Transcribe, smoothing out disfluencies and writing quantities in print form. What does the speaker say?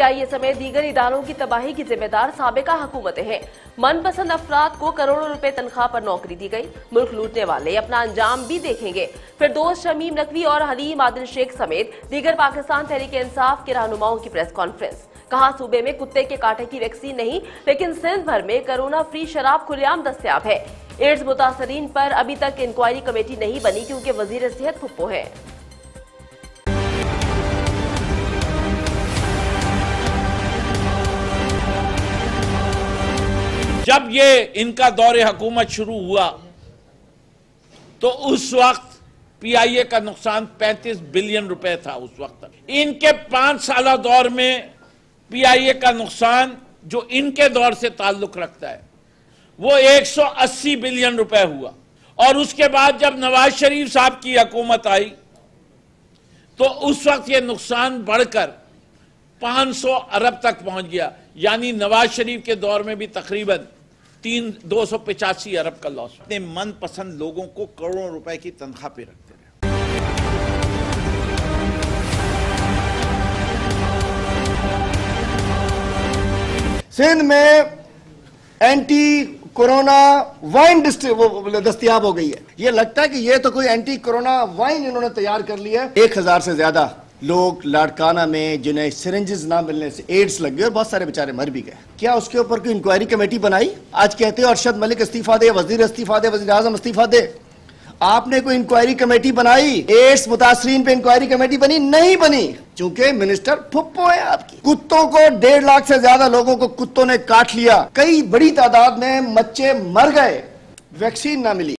PIA समेत दीगर इदारों की तबाही की जिम्मेदार साबिका हुकूमतें हैं। मनपसंद अफराद को करोड़ों रुपए तनख्वाह पर नौकरी दी गई। मुल्क लूटने वाले अपना अंजाम भी देखेंगे। फिरदौस शमीम नकवी और हलीम आदिल शेख समेत दीगर पाकिस्तान तहरीक-ए-इंसाफ के रहनुमाओं की प्रेस कॉन्फ्रेंस। कहा सूबे में कुत्ते के कांटे की वैक्सीन नहीं, लेकिन सिंध भर में कोरोना फ्री शराब खुलेआम दस्तयाब है। एड्स मुतासरीन पर अभी तक इंक्वायरी कमेटी नहीं बनी क्योंकि वजीर सेहत फुप्पो है। जब ये इनका दौरे हुकूमत शुरू हुआ तो उस वक्त PIA का नुकसान 35 बिलियन रुपए था। उस वक्त इनके 5 साल दौर में PIA का नुकसान जो इनके दौर से ताल्लुक रखता है वो 180 बिलियन रुपए हुआ। और उसके बाद जब नवाज शरीफ साहब की हुकूमत आई तो उस वक्त ये नुकसान बढ़कर 500 अरब तक पहुंच गया। यानी नवाज शरीफ के दौर में भी तकरीबन 285 अरब का लॉस। अपने मनपसंद लोगों को करोड़ों रुपए की तनख्वाह पे रखते रहे। सिंध में एंटी कोरोना वाइन दस्तियाब हो गई है। ये लगता है कि ये तो कोई एंटी कोरोना वाइन इन्होंने तैयार कर लिया है। 1000 से ज्यादा लोग लाड़काना में जिन्हें सिरिंजेस ना मिलने से एड्स लग गए और बहुत सारे बेचारे मर भी गए। क्या उसके ऊपर कोई इंक्वायरी कमेटी बनाई? आज कहते हैं अरशद मलिक इस्तीफा दे, वजीर इस्तीफा दे, वजीर आजम इस्तीफा दे। आपने कोई इंक्वायरी कमेटी बनाई? एड्स मुतासरीन पे इंक्वायरी कमेटी बनी? नहीं बनी, क्योंकि मिनिस्टर फुप्पो है आपकी। कुत्तों को 1.5 लाख से ज्यादा लोगों को कुत्तों ने काट लिया। कई बड़ी तादाद में बच्चे मर गए, वैक्सीन ना मिली।